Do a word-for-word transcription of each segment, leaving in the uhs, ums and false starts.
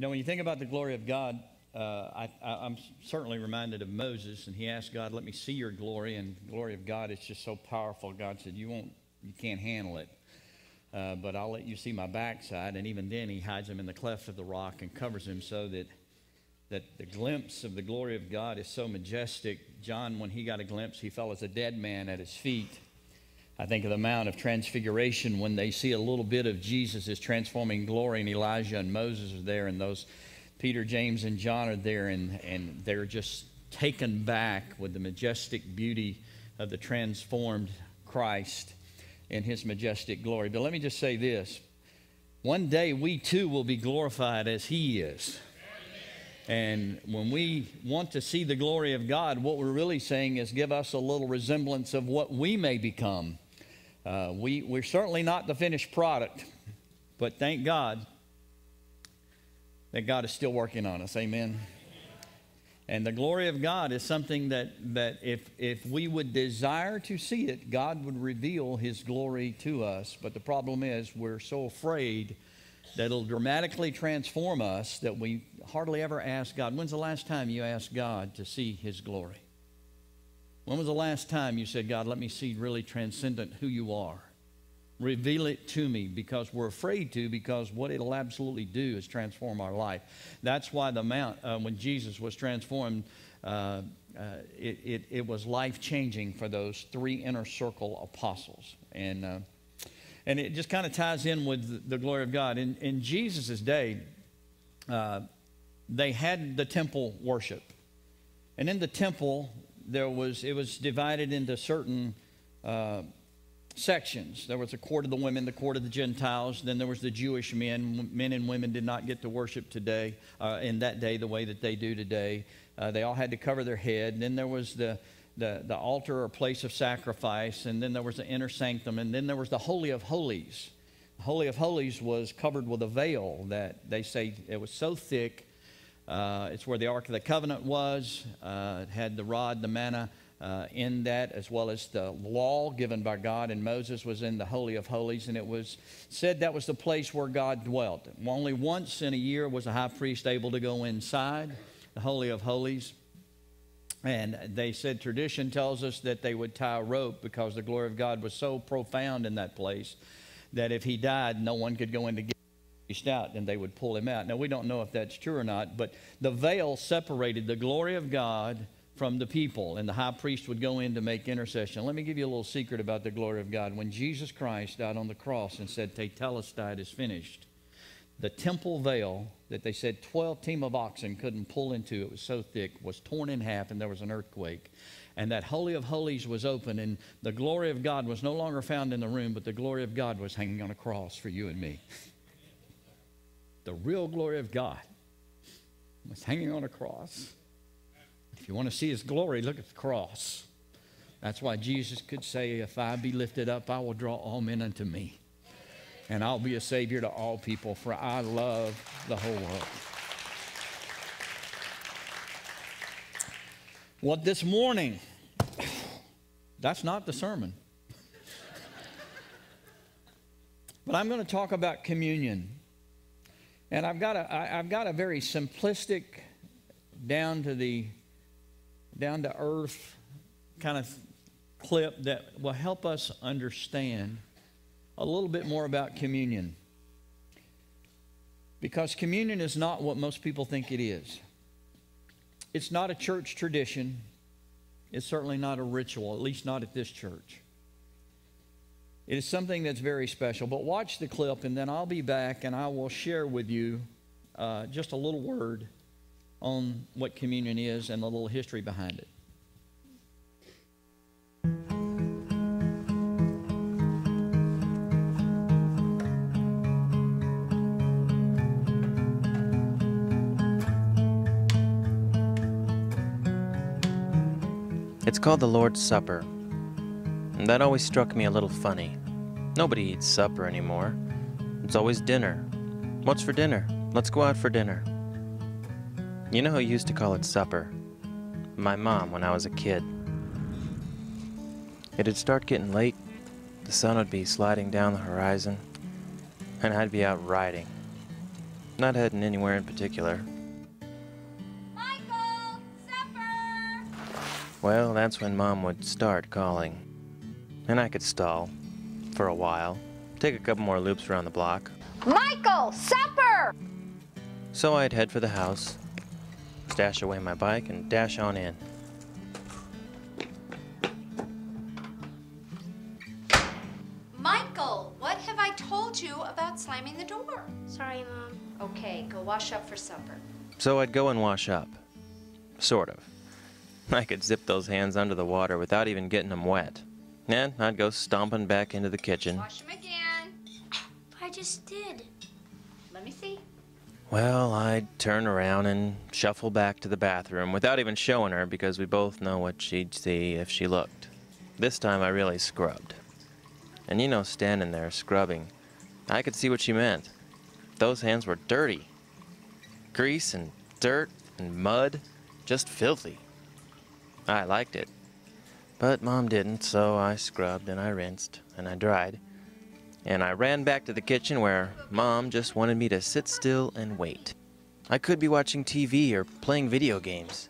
You know, when you think about the glory of God, uh, I, I, I'm certainly reminded of Moses, and he asked God, let me see your glory, and the glory of God, it's just so powerful. God said, you won't, you can't handle it, uh, but I'll let you see my backside, and even then he hides him in the cleft of the rock and covers him so that that the glimpse of the glory of God is so majestic. John, when he got a glimpse, he fell as a dead man at his feet. I think of the Mount of Transfiguration when they see a little bit of Jesus' transforming glory, and Elijah and Moses are there, and those Peter, James, and John are there, and, and they're just taken back with the majestic beauty of the transformed Christ in his majestic glory. But let me just say this. One day we too will be glorified as he is. And when we want to see the glory of God, what we're really saying is give us a little resemblance of what we may become. Uh, we, we're certainly not the finished product, but thank God that God is still working on us. Amen. And the glory of God is something that, that if, if we would desire to see it, God would reveal his glory to us. But the problem is we're so afraid that it'll dramatically transform us that we hardly ever ask God. When's the last time you asked God to see his glory? When was the last time you said, God, let me see really transcendent who you are? Reveal it to me, because we're afraid to, because what it'll absolutely do is transform our life. That's why the Mount, uh, when Jesus was transformed, uh, uh, it, it, it was life-changing for those three inner circle apostles. And, uh, and it just kind of ties in with the glory of God. In, in Jesus' day, uh, they had the temple worship. And in the temple, there was it was divided into certain uh sections. There was a court of the women, the court of the Gentiles, then there was the Jewish men. Men and women did not get to worship today, uh, in that day the way that they do today. Uh, they all had to cover their head. And then there was the, the, the altar or place of sacrifice, and then there was the inner sanctum, and then there was the Holy of Holies. The Holy of Holies was covered with a veil that they say it was so thick. Uh, it's where the Ark of the Covenant was. Uh, it had the rod, the manna, Uh, in that, as well as the law given by God, and Moses was in the Holy of Holies, and it was said that was the place where God dwelt. Only once in a year was a high priest able to go inside the Holy of Holies, and they said tradition tells us that they would tie a rope because the glory of God was so profound in that place that if he died, no one could go in to get out, and they would pull him out. Now, we don't know if that's true or not, but the veil separated the glory of God from the people, and the high priest would go in to make intercession. Let me give you a little secret about the glory of God. When Jesus Christ died on the cross and said, Tetelestai, is finished, the temple veil that they said twelve team of oxen couldn't pull into, it was so thick, was torn in half, and there was an earthquake. And that Holy of Holies was open, and the glory of God was no longer found in the room, but the glory of God was hanging on a cross for you and me. The real glory of God was hanging on a cross. If you want to see his glory, look at the cross. That's why Jesus could say, if I be lifted up, I will draw all men unto me. And I'll be a savior to all people, for I love the whole world. Well, this morning, that's not the sermon. But I'm going to talk about communion. And I've got a, I, I've got a very simplistic, down to the down-to-earth kind of clip that will help us understand a little bit more about communion. Because communion is not what most people think it is. It's not a church tradition. It's certainly not a ritual, at least not at this church. It is something that's very special. But watch the clip, and then I'll be back, and I will share with you uh, just a little word on what communion is and the little history behind it. It's called the Lord's Supper, and that always struck me a little funny. Nobody eats supper anymore. It's always dinner. What's for dinner? Let's go out for dinner. You know who used to call it supper? My mom, when I was a kid. It'd start getting late, the sun would be sliding down the horizon, and I'd be out riding. Not heading anywhere in particular. Michael, supper! Well, that's when Mom would start calling. And I could stall for a while, take a couple more loops around the block. Michael, supper! So I'd head for the house, stash away my bike, and dash on in. Michael, what have I told you about slamming the door? Sorry, Mom. Okay, go wash up for supper. So I'd go and wash up. Sort of. I could zip those hands under the water without even getting them wet. Then I'd go stomping back into the kitchen. Wash them again. I just did. Let me see. Well, I'd turn around and shuffle back to the bathroom without even showing her because we both know what she'd see if she looked. This time I really scrubbed. And you know, standing there scrubbing, I could see what she meant. Those hands were dirty. Grease and dirt and mud, just filthy. I liked it, but Mom didn't, so I scrubbed and I rinsed and I dried. And I ran back to the kitchen where Mom just wanted me to sit still and wait. I could be watching T V or playing video games.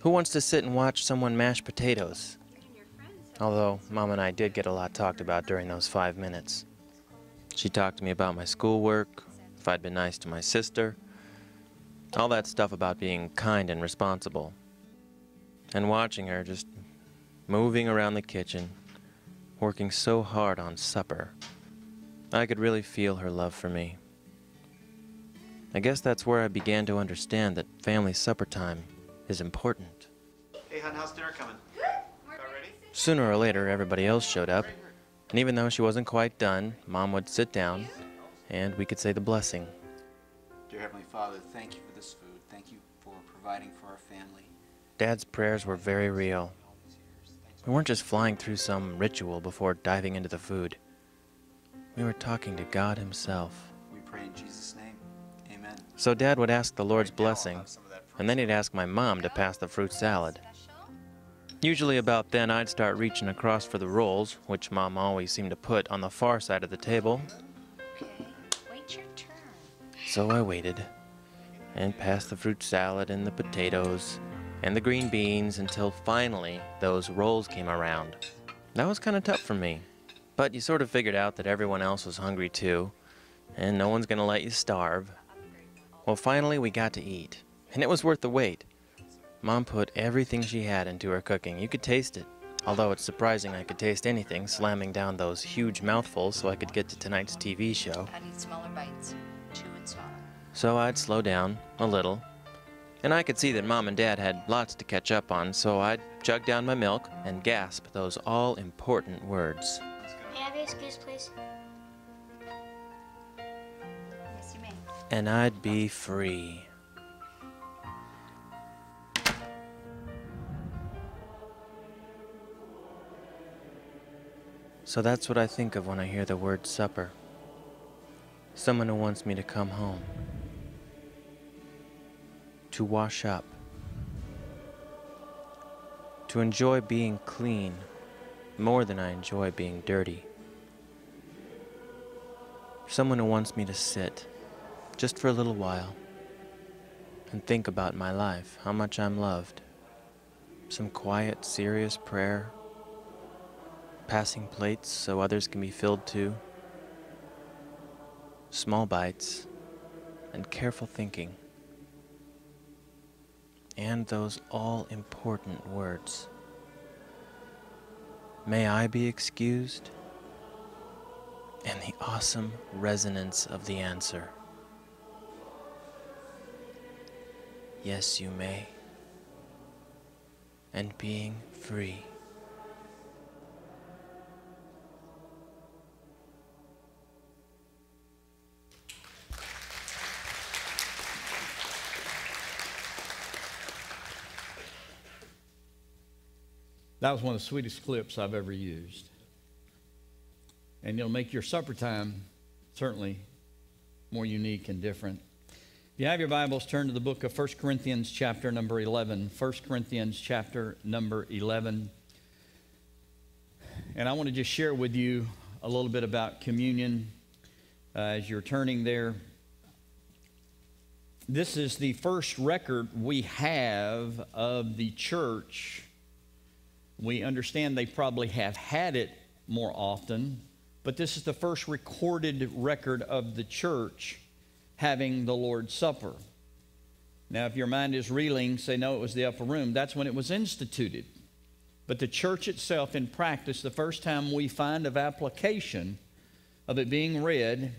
Who wants to sit and watch someone mash potatoes? Although Mom and I did get a lot talked about during those five minutes. She talked to me about my schoolwork, if I'd been nice to my sister, all that stuff about being kind and responsible. And watching her just moving around the kitchen, working so hard on supper, I could really feel her love for me. I guess that's where I began to understand that family supper time is important. Hey, hon, how's dinner coming? Good. Sooner or later, everybody else showed up, and even though she wasn't quite done, Mom would sit down, and we could say the blessing. Dear Heavenly Father, thank you for this food. Thank you for providing for our family. Dad's prayers were very real. We weren't just flying through some ritual before diving into the food. We were talking to God himself. We pray in Jesus' name. Amen. So Dad would ask the Lord's blessing, and then he'd ask my mom to pass the fruit salad. Usually about then, I'd start reaching across for the rolls, which Mom always seemed to put on the far side of the table. So I waited and passed the fruit salad and the potatoes and the green beans until finally those rolls came around. That was kind of tough for me, but you sort of figured out that everyone else was hungry too, and no one's gonna let you starve. Well, finally we got to eat, and it was worth the wait. Mom put everything she had into her cooking. You could taste it, although it's surprising I could taste anything, slamming down those huge mouthfuls so I could get to tonight's T V show. I need smaller bites. So I'd slow down a little, and I could see that Mom and Dad had lots to catch up on, so I'd chug down my milk and gasp those all-important words. May I have your excuse, please? Yes, you may. And I'd be free. So that's what I think of when I hear the word supper. Someone who wants me to come home, to wash up, to enjoy being clean more than I enjoy being dirty. Someone who wants me to sit just for a little while and think about my life, how much I'm loved. Some quiet, serious prayer, passing plates so others can be filled too. Small bites, and careful thinking, and those all-important words. May I be excused? And the awesome resonance of the answer. Yes, you may. And being free. That was one of the sweetest clips I've ever used. And it'll make your supper time certainly more unique and different. If you have your Bibles, turn to the book of First Corinthians chapter number eleven. First Corinthians chapter number eleven. And I want to just share with you a little bit about communion. Uh, as you're turning there, This is the first record we have of the church. We understand they probably have had it more often, but this is the first recorded record of the church having the Lord's Supper. Now, if your mind is reeling, say, no, it was the upper room. That's when it was instituted. But the church itself, in practice, the first time we find of application of it being read,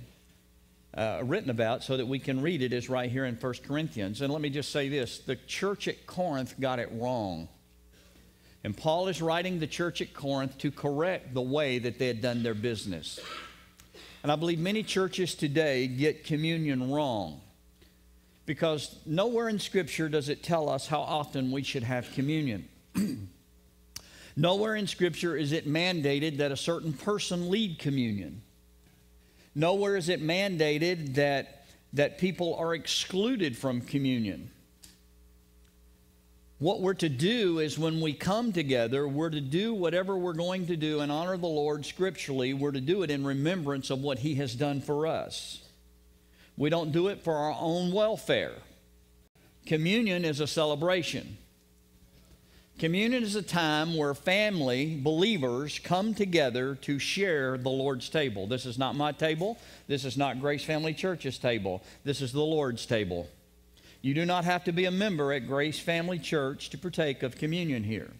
uh, written about, so that we can read it, is right here in First Corinthians. And let me just say this. The church at Corinth got it wrong. And Paul is writing the church at Corinth to correct the way that they had done their business. And I believe many churches today get communion wrong, because nowhere in Scripture does it tell us how often we should have communion. Nowhere in Scripture is it mandated that a certain person lead communion. Nowhere is it mandated that, that people are excluded from communion. What we're to do is, when we come together, we're to do whatever we're going to do and honor the Lord scripturally. We're to do it in remembrance of what He has done for us. We don't do it for our own welfare. Communion is a celebration. Communion is a time where family, believers, come together to share the Lord's table. This is not my table. This is not Grace Family Church's table. This is the Lord's table. You do not have to be a member at Grace Family Church to partake of communion here.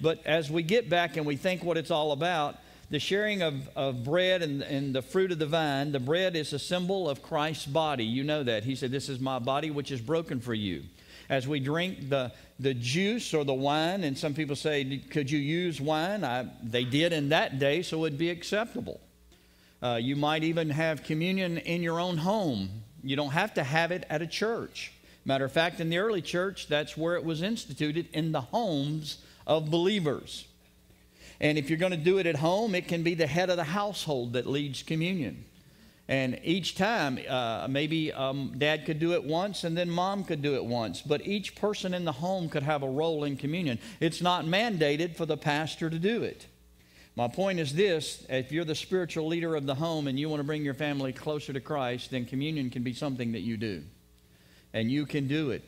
But as we get back and we think what it's all about, the sharing of, of bread and, and the fruit of the vine, the bread is a symbol of Christ's body. You know that. He said, this is my body which is broken for you. As we drink the, the juice or the wine, and some people say, could you use wine? I, they did in that day, so it would be acceptable. Uh, you might even have communion in your own home. You don't have to have it at a church. Matter of fact, in the early church, that's where it was instituted, in the homes of believers. And if you're going to do it at home, it can be the head of the household that leads communion. And each time, uh, maybe um, dad could do it once and then mom could do it once. But each person in the home could have a role in communion. It's not mandated for the pastor to do it. My point is this: if you're the spiritual leader of the home and you want to bring your family closer to Christ, then communion can be something that you do. And you can do it.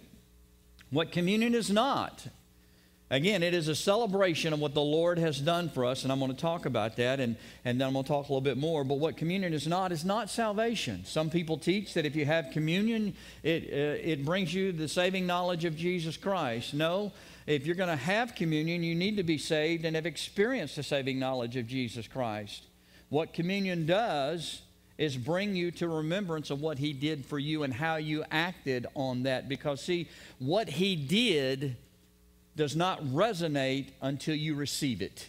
What communion is not, again, it is a celebration of what the Lord has done for us, and I'm going to talk about that, and, and then I'm going to talk a little bit more. But what communion is not is not salvation. Some people teach that if you have communion, it, uh, it brings you the saving knowledge of Jesus Christ. No, if you're going to have communion, you need to be saved and have experienced the saving knowledge of Jesus Christ. What communion does is bring you to remembrance of what He did for you and how you acted on that. Because, see, what He did does not resonate until you receive it.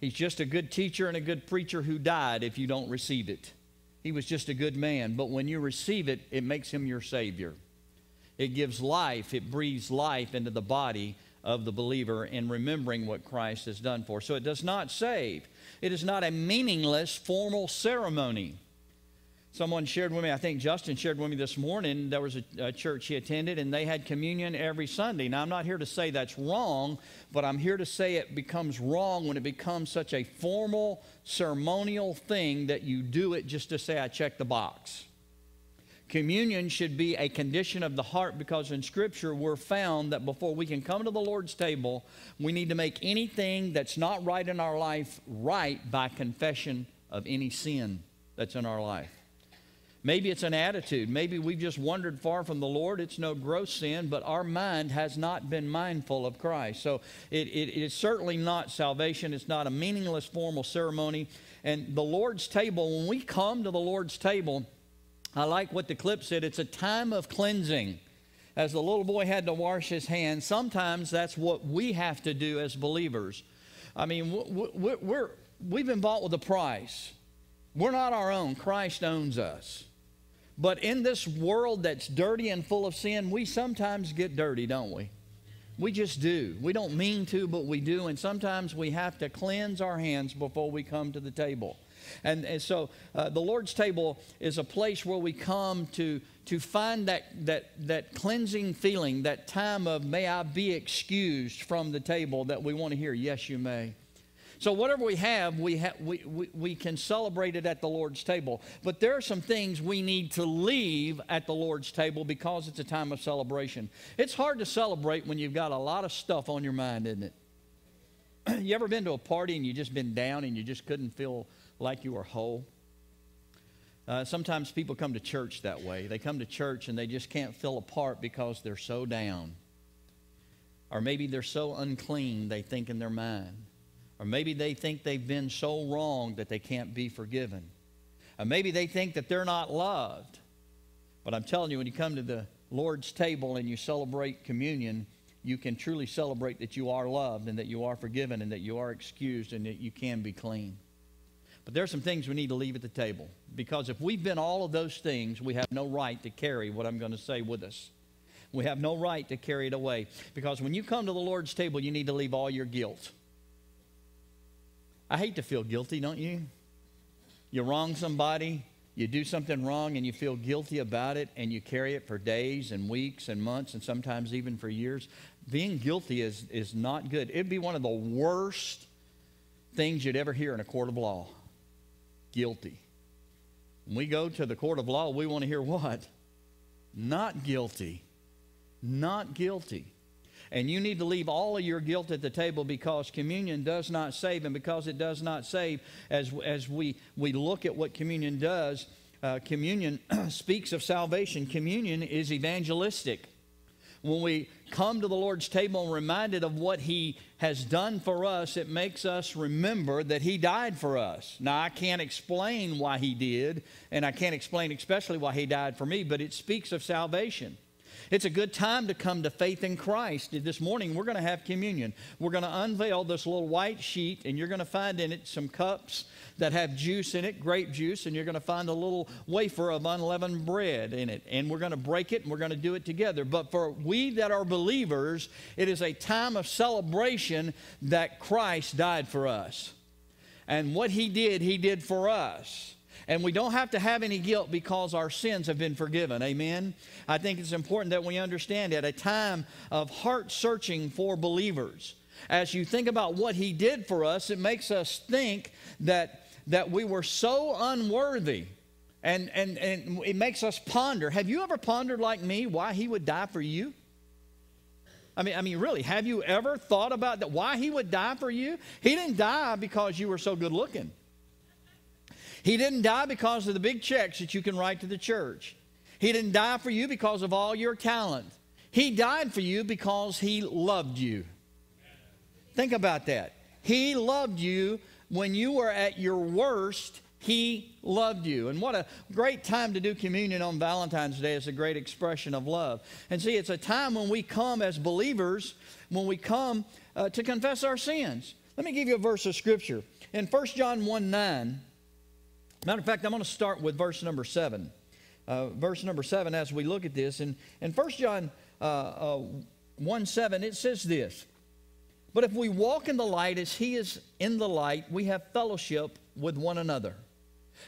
He's just a good teacher and a good preacher who died if you don't receive it. He was just a good man. But when you receive it, it makes Him your Savior. It gives life. It breathes life into the body of the believer in remembering what Christ has done for. So it does not save. It is not a meaningless formal ceremony. Someone shared with me, I think Justin shared with me this morning, there was a, a church he attended, and they had communion every Sunday. Now, I'm not here to say that's wrong, but I'm here to say it becomes wrong when it becomes such a formal, ceremonial thing that you do it just to say, I checked the box. Communion should be a condition of the heart, because in Scripture we're found that before we can come to the Lord's table, we need to make anything that's not right in our life right by confession of any sin that's in our life. Maybe it's an attitude. Maybe we've just wandered far from the Lord. It's no gross sin, but our mind has not been mindful of Christ. So it, it, it is certainly not salvation. It's not a meaningless formal ceremony. And the Lord's table, when we come to the Lord's table, I like what the clip said, it's a time of cleansing. As the little boy had to wash his hands, sometimes that's what we have to do as believers. I mean, we're, we're, we've been bought with a price. We're not our own. Christ owns us. But in this world that's dirty and full of sin, we sometimes get dirty, don't we? We just do. We don't mean to, but we do. And sometimes we have to cleanse our hands before we come to the table. And, and so uh, the Lord's table is a place where we come to, to find that, that, that cleansing feeling, that time of may I be excused from the table that we want to hear, yes, you may. So whatever we have, we, ha we, we, we can celebrate it at the Lord's table. But there are some things we need to leave at the Lord's table because it's a time of celebration. It's hard to celebrate when you've got a lot of stuff on your mind, isn't it? You ever been to a party and you just been down and you just couldn't feel like you were whole? Uh, sometimes people come to church that way. They come to church and they just can't feel a part because they're so down. Or maybe they're so unclean they think in their mind. Or maybe they think they've been so wrong that they can't be forgiven. Or maybe they think that they're not loved. But I'm telling you, when you come to the Lord's table and you celebrate communion, you can truly celebrate that you are loved and that you are forgiven and that you are excused and that you can be clean. But there are some things we need to leave at the table, because if we've been all of those things, we have no right to carry what I'm going to say with us. We have no right to carry it away, because when you come to the Lord's table, you need to leave all your guilt. I hate to feel guilty, don't you? You wrong somebody, you do something wrong, and you feel guilty about it, and you carry it for days and weeks and months and sometimes even for years. Being guilty is, is not good. It'd be one of the worst things you'd ever hear in a court of law. Guilty. When we go to the court of law, we want to hear what? Not guilty. Not guilty. And you need to leave all of your guilt at the table, because communion does not save. And because it does not save, as, as we, we look at what communion does, uh, communion speaks of salvation. Communion is evangelistic. When we come to the Lord's table and reminded of what He has done for us, it makes us remember that He died for us. Now, I can't explain why He did, and I can't explain especially why He died for me, but it speaks of salvation. It's a good time to come to faith in Christ. This morning, we're going to have communion. We're going to unveil this little white sheet, and you're going to find in it some cups that have juice in it, grape juice, and you're going to find a little wafer of unleavened bread in it. And we're going to break it, and we're going to do it together. But for we that are believers, it is a time of celebration that Christ died for us. And what He did, He did for us. And we don't have to have any guilt because our sins have been forgiven. Amen? I think it's important that we understand that. A time of heart searching for believers. As you think about what He did for us, it makes us think that, that we were so unworthy. And, and, and it makes us ponder. Have you ever pondered like me why He would die for you? I mean, I mean, really, have you ever thought about that? Why He would die for you? He didn't die because you were so good looking. He didn't die because of the big checks that you can write to the church. He didn't die for you because of all your talent. He died for you because He loved you. Think about that. He loved you when you were at your worst. He loved you. And what a great time to do communion on Valentine's Day. It's a great expression of love. And see, it's a time when we come as believers, when we come uh, to confess our sins. Let me give you a verse of Scripture. In First John one nine... Matter of fact, I'm going to start with verse number seven. Uh, verse number seven, as we look at this. In, in First John one seven, it says this: "But if we walk in the light as He is in the light, we have fellowship with one another.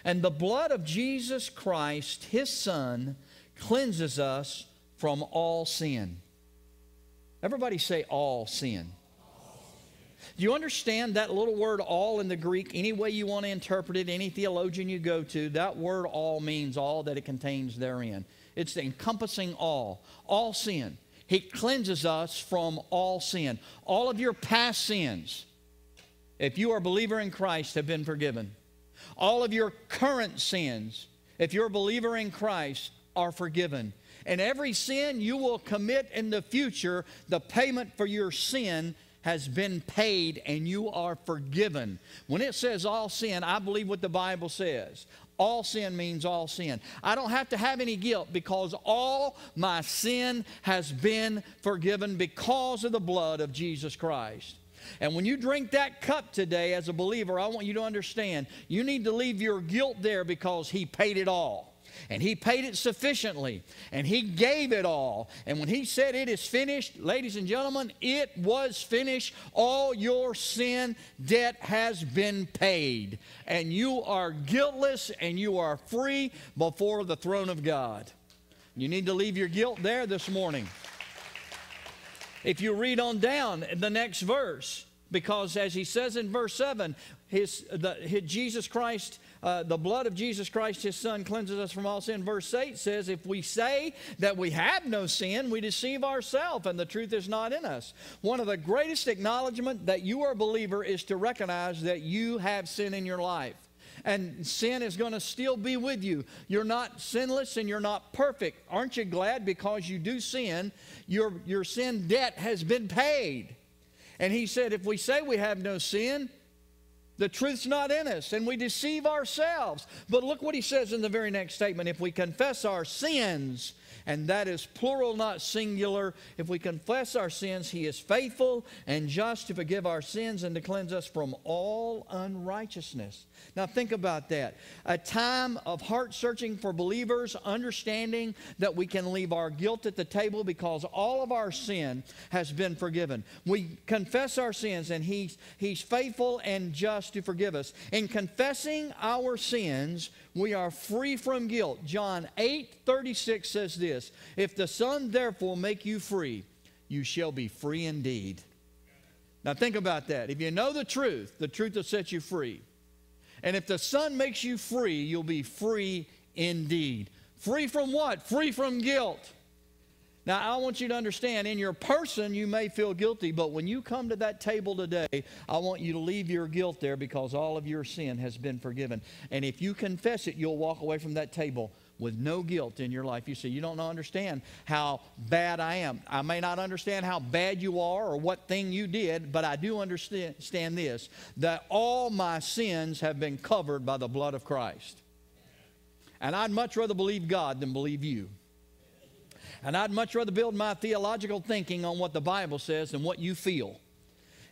And the blood of Jesus Christ, His Son, cleanses us from all sin." Everybody say, all sin. Do you understand that little word all in the Greek? Any way you want to interpret it, any theologian you go to, that word all means all that it contains therein. It's encompassing all, all sin. He cleanses us from all sin. All of your past sins, if you are a believer in Christ, have been forgiven. All of your current sins, if you're a believer in Christ, are forgiven. And every sin you will commit in the future, the payment for your sin has been paid, and you are forgiven. When it says all sin, I believe what the Bible says. All sin means all sin. I don't have to have any guilt because all my sin has been forgiven because of the blood of Jesus Christ. And when you drink that cup today as a believer, I want you to understand, you need to leave your guilt there because He paid it all. And He paid it sufficiently. And He gave it all. And when He said it is finished, ladies and gentlemen, it was finished. All your sin debt has been paid. And you are guiltless and you are free before the throne of God. You need to leave your guilt there this morning. If you read on down the next verse, Because as he says in verse seven, his, the, his Jesus Christ, uh, the blood of Jesus Christ, his Son, cleanses us from all sin. Verse eight says, if we say that we have no sin, we deceive ourselves and the truth is not in us. One of the greatest acknowledgments that you are a believer is to recognize that you have sin in your life. And sin is going to still be with you. You're not sinless and you're not perfect. Aren't you glad because you do sin, your, your sin debt has been paid? And he said, if we say we have no sin, the truth's not in us, and we deceive ourselves. But look what he says in the very next statement. If we confess our sins, and that is plural, not singular. If we confess our sins, he is faithful and just to forgive our sins and to cleanse us from all unrighteousness. Now think about that. A time of heart searching for believers, understanding that we can leave our guilt at the table because all of our sin has been forgiven. We confess our sins, and he's, he's faithful and just to forgive us. In confessing our sins, we are free from guilt. John eight thirty-six says this, if the Son therefore make you free, you shall be free indeed. Now think about that. If you know the truth, the truth will set you free. And if the Son makes you free, you'll be free indeed. Free from what? Free from guilt. Now, I want you to understand, in your person, you may feel guilty, but when you come to that table today, I want you to leave your guilt there because all of your sin has been forgiven. And if you confess it, you'll walk away from that table with no guilt in your life. You say, you don't understand how bad I am. I may not understand how bad you are or what thing you did, but I do understand this, that all my sins have been covered by the blood of Christ. And I'd much rather believe God than believe you. And I'd much rather build my theological thinking on what the Bible says than what you feel.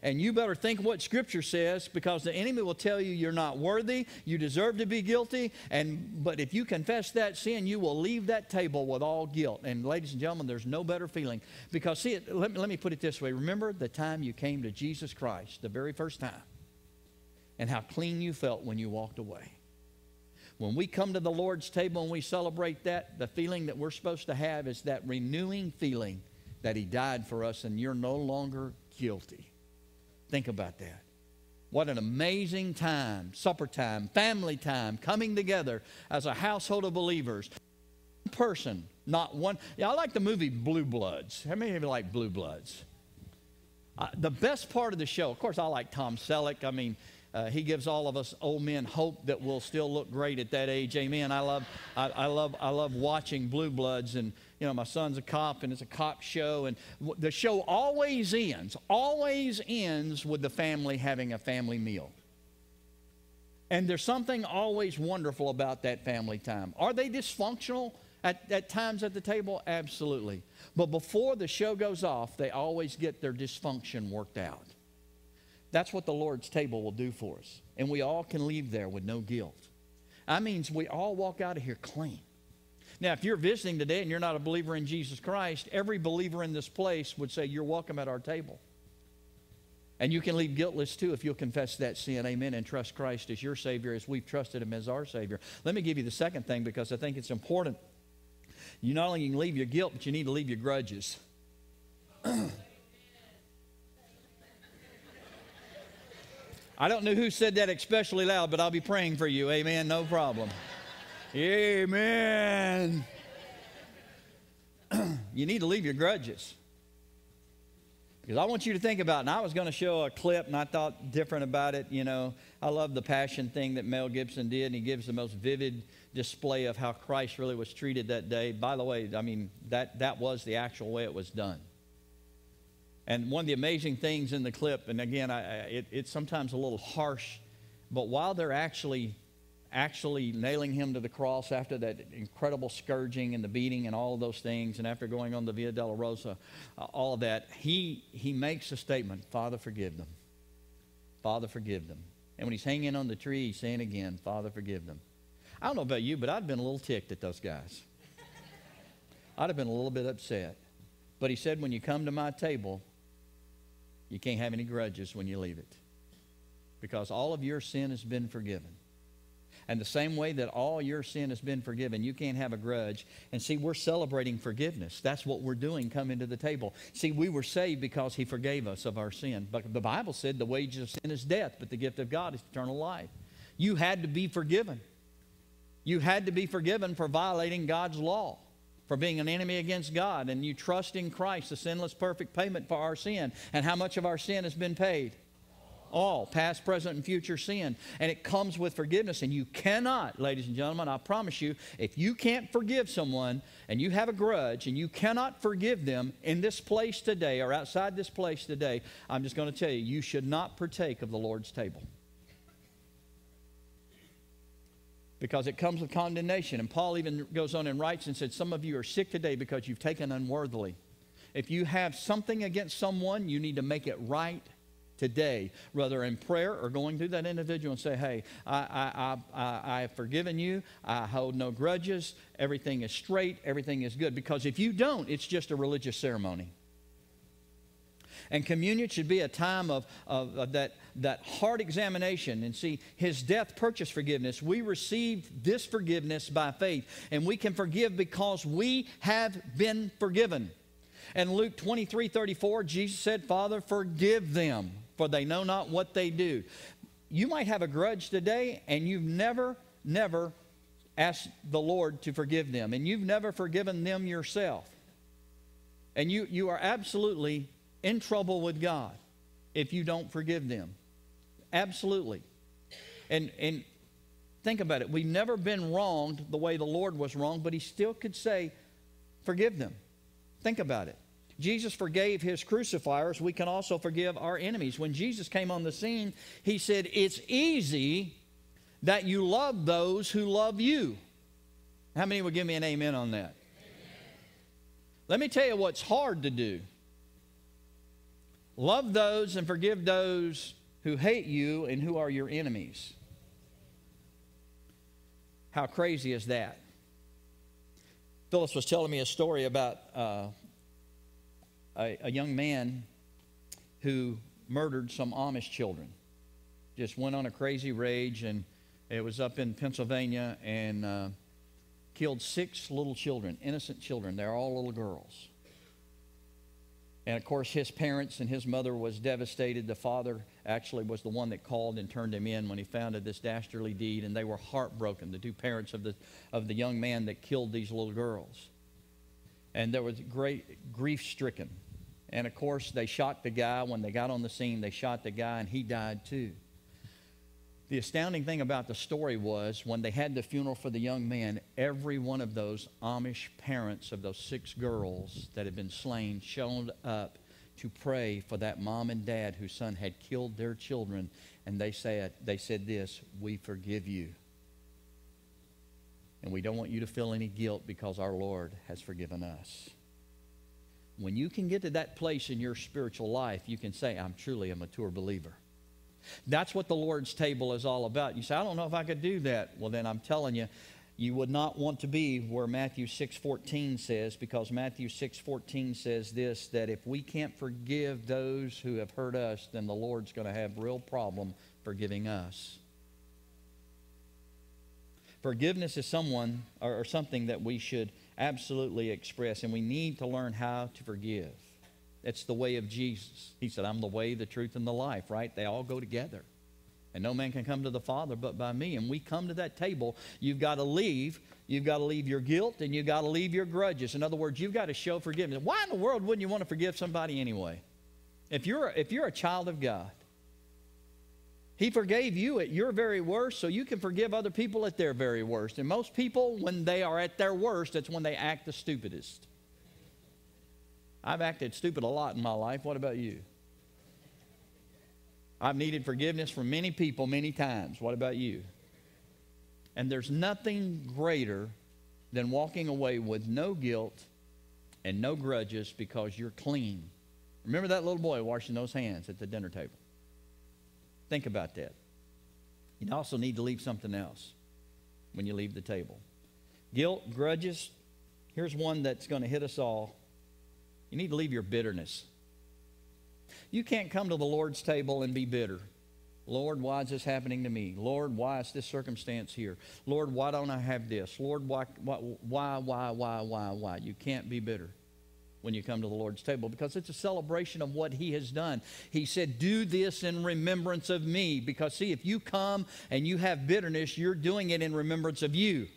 And you better think what Scripture says, because the enemy will tell you you're not worthy, you deserve to be guilty, and but if you confess that sin, you will leave that table with all guilt. And ladies and gentlemen, there's no better feeling. Because see, it, let, me, let me put it this way. Remember the time you came to Jesus Christ, the very first time, and how clean you felt when you walked away. When we come to the Lord's table and we celebrate that, the feeling that we're supposed to have is that renewing feeling that He died for us and you're no longer guilty. Think about that. What an amazing time, supper time, family time, coming together as a household of believers. One person, not one. Yeah, I like the movie Blue Bloods. How many of you like Blue Bloods? Uh, the best part of the show, of course, I like Tom Selleck. I mean, Uh, he gives all of us old men hope that we'll still look great at that age. Amen. I love, I, I love, I love watching Blue Bloods, and you know my son's a cop, and it's a cop show, and w the show always ends, always ends with the family having a family meal. And there's something always wonderful about that family time. Are they dysfunctional at, at times at the table? Absolutely. But before the show goes off, they always get their dysfunction worked out. That's what the Lord's table will do for us. And we all can leave there with no guilt. That means we all walk out of here clean. Now, if you're visiting today and you're not a believer in Jesus Christ, every believer in this place would say, you're welcome at our table. And you can leave guiltless too if you'll confess that sin, amen, and trust Christ as your Savior as we've trusted Him as our Savior. Let me give you the second thing, because I think it's important. You not only can leave your guilt, but you need to leave your grudges. I don't know who said that especially loud, but I'll be praying for you. Amen. No problem. Amen. You need to leave your grudges. Because I want you to think about it. And I was going to show a clip, and I thought different about it. You know, I love the passion thing that Mel Gibson did, and he gives the most vivid display of how Christ really was treated that day. By the way, I mean, that, that was the actual way it was done. And one of the amazing things in the clip, and again, I, it, it's sometimes a little harsh, but while they're actually, actually nailing him to the cross after that incredible scourging and the beating and all of those things, and after going on the Via Della Rosa, uh, all of that, he, he makes a statement, Father, forgive them. Father, forgive them. And when he's hanging on the tree, he's saying again, Father, forgive them. I don't know about you, but I'd been a little ticked at those guys. I'd have been a little bit upset. But he said, when you come to my table, you can't have any grudges when you leave it, because all of your sin has been forgiven. And the same way that all your sin has been forgiven, you can't have a grudge. And see, we're celebrating forgiveness. That's what we're doing coming to the table. See, we were saved because he forgave us of our sin. But the Bible said the wages of sin is death, but the gift of God is eternal life. You had to be forgiven. You had to be forgiven for violating God's law, for being an enemy against God, and you trust in Christ, the sinless, perfect payment for our sin. And how much of our sin has been paid? All, past, present, and future sin. And it comes with forgiveness. And you cannot, ladies and gentlemen, I promise you, if you can't forgive someone and you have a grudge and you cannot forgive them in this place today or outside this place today, I'm just going to tell you, you should not partake of the Lord's table. Because it comes with condemnation. And Paul even goes on and writes and said, some of you are sick today because you've taken unworthily. If you have something against someone, you need to make it right today, whether in prayer or going to that individual and say, hey, I, I, I, I have forgiven you. I hold no grudges. Everything is straight. Everything is good. Because if you don't, it's just a religious ceremony. And communion should be a time of, of, of that, that hard examination. And see, his death purchased forgiveness. We received this forgiveness by faith. And we can forgive because we have been forgiven. And Luke twenty-three thirty-four, Jesus said, Father, forgive them, for they know not what they do. You might have a grudge today, and you've never, never asked the Lord to forgive them. And you've never forgiven them yourself. And you, you are absolutely in trouble with God if you don't forgive them. Absolutely. And, and think about it. We've never been wronged the way the Lord was wronged, but he still could say, forgive them. Think about it. Jesus forgave his crucifiers. We can also forgive our enemies. When Jesus came on the scene, he said, it's easy that you love those who love you. How many would give me an amen on that? Amen. Let me tell you what's hard to do. Love those and forgive those who hate you and who are your enemies. How crazy is that? Phyllis was telling me a story about uh, a, a young man who murdered some Amish children. Just went on a crazy rage, and it was up in Pennsylvania, and uh, killed six little children, innocent children. They're all little girls. And, of course, his parents and his mother was devastated. The father actually was the one that called and turned him in when he found this dastardly deed, and they were heartbroken, the two parents of the, of the young man that killed these little girls. And there was great grief-stricken. And, of course, they shot the guy. When they got on the scene, they shot the guy, and he died too. The astounding thing about the story was when they had the funeral for the young man, every one of those Amish parents of those six girls that had been slain showed up to pray for that mom and dad whose son had killed their children. And they said, they said this, we forgive you. And we don't want you to feel any guilt because our Lord has forgiven us. When you can get to that place in your spiritual life, you can say, I'm truly a mature believer. That's what the Lord's table is all about. You say, I don't know if I could do that. Well, then I'm telling you, you would not want to be where Matthew six fourteen says, because Matthew six fourteen says this, that if we can't forgive those who have hurt us, then the Lord's going to have a real problem forgiving us. Forgiveness is someone or, or something that we should absolutely express, and we need to learn how to forgive. It's the way of Jesus. He said, I'm the way, the truth, and the life, right? They all go together. And no man can come to the Father but by me. And we come to that table. You've got to leave. You've got to leave your guilt, and you've got to leave your grudges. In other words, you've got to show forgiveness. Why in the world wouldn't you want to forgive somebody anyway? If you're, if you're a child of God, he forgave you at your very worst, so you can forgive other people at their very worst. And most people, when they are at their worst, that's when they act the stupidest. I've acted stupid a lot in my life. What about you? I've needed forgiveness from many people many times. What about you? And there's nothing greater than walking away with no guilt and no grudges because you're clean. Remember that little boy washing those hands at the dinner table. Think about that. You also need to leave something else when you leave the table. Guilt, grudges. Here's one that's going to hit us all. You need to leave your bitterness. You can't come to the Lord's table and be bitter. Lord, why is this happening to me? Lord, why is this circumstance here? Lord, why don't I have this? Lord, why, why, why, why, why, why? You can't be bitter when you come to the Lord's table, because it's a celebration of what He has done. He said, do this in remembrance of me, because, see, if you come and you have bitterness, you're doing it in remembrance of you.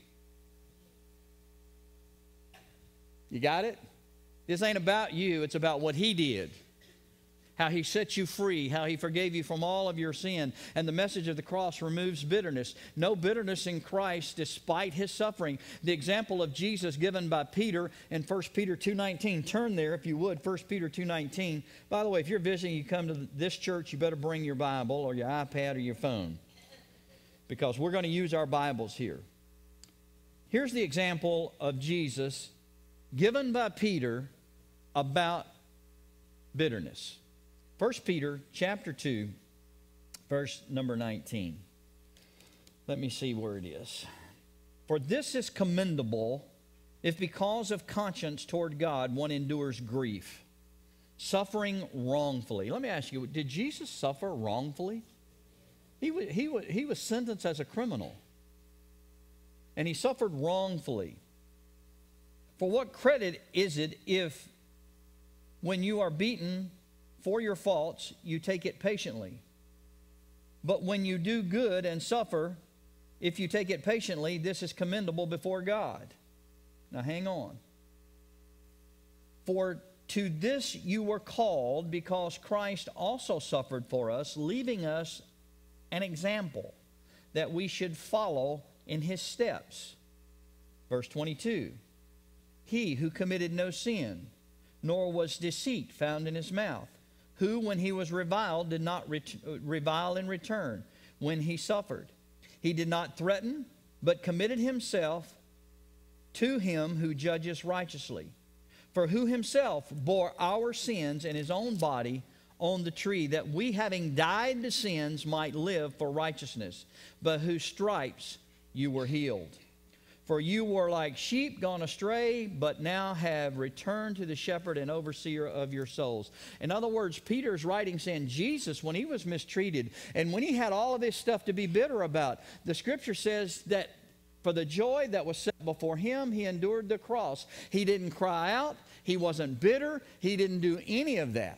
You got it? This ain't about you. It's about what He did. How He set you free, how He forgave you from all of your sin. And the message of the cross removes bitterness. No bitterness in Christ despite His suffering. The example of Jesus given by Peter in First Peter two nineteen. Turn there if you would, First Peter two nineteen. By the way, if you're visiting, you come to this church, you better bring your Bible or your iPad or your phone, because we're going to use our Bibles here. Here's the example of Jesus given by Peter about bitterness. First Peter chapter two, verse number nineteen. Let me see where it is. For this is commendable, if because of conscience toward God one endures grief, suffering wrongfully. Let me ask you, did Jesus suffer wrongfully? He was, he was, he was sentenced as a criminal, and He suffered wrongfully. For what credit is it if when you are beaten for your faults, you take it patiently? But when you do good and suffer, if you take it patiently, this is commendable before God. Now hang on. For to this you were called, because Christ also suffered for us, leaving us an example that we should follow in His steps. Verse twenty-two, He who committed no sin, nor was deceit found in His mouth, who, when He was reviled, did not ret revile in return. When He suffered, He did not threaten, but committed Himself to Him who judges righteously. For who Himself bore our sins in His own body on the tree, that we, having died to sins, might live for righteousness, by whose stripes you were healed. For you were like sheep gone astray, but now have returned to the shepherd and overseer of your souls. In other words, Peter's writing saying Jesus, when He was mistreated and when He had all of this stuff to be bitter about, the Scripture says that for the joy that was set before Him, He endured the cross. He didn't cry out. He wasn't bitter. He didn't do any of that.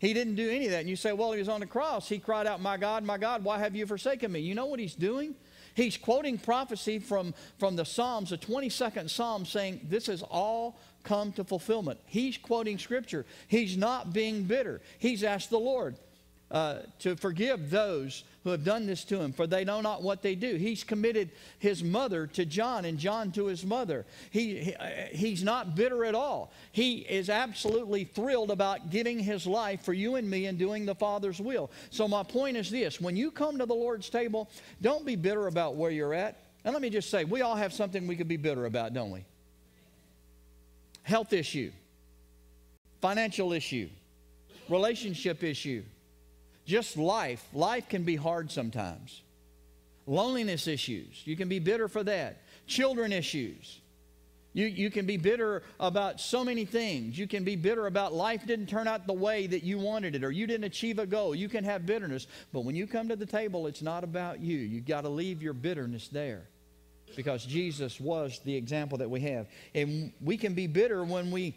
He didn't do any of that. And you say, well, He was on the cross. He cried out, my God, my God, why have you forsaken me? You know what He's doing? He's quoting prophecy from, from the Psalms, the twenty-second Psalm, saying this has all come to fulfillment. He's quoting Scripture. He's not being bitter. He's asked the Lord uh, to forgive those who have done this to Him, for they know not what they do. He's committed His mother to John and John to his mother. He, he, he's not bitter at all. He is absolutely thrilled about giving His life for you and me and doing the Father's will. So my point is this. When you come to the Lord's table, don't be bitter about where you're at. And let me just say, we all have something we could be bitter about, don't we? Health issue, financial issue, relationship issue. Just life. Life can be hard sometimes. Loneliness issues. You can be bitter for that. Children issues. You, you can be bitter about so many things. You can be bitter about life didn't turn out the way that you wanted it, or you didn't achieve a goal. You can have bitterness. But when you come to the table, it's not about you. You've got to leave your bitterness there, because Jesus was the example that we have. And we can be bitter when we...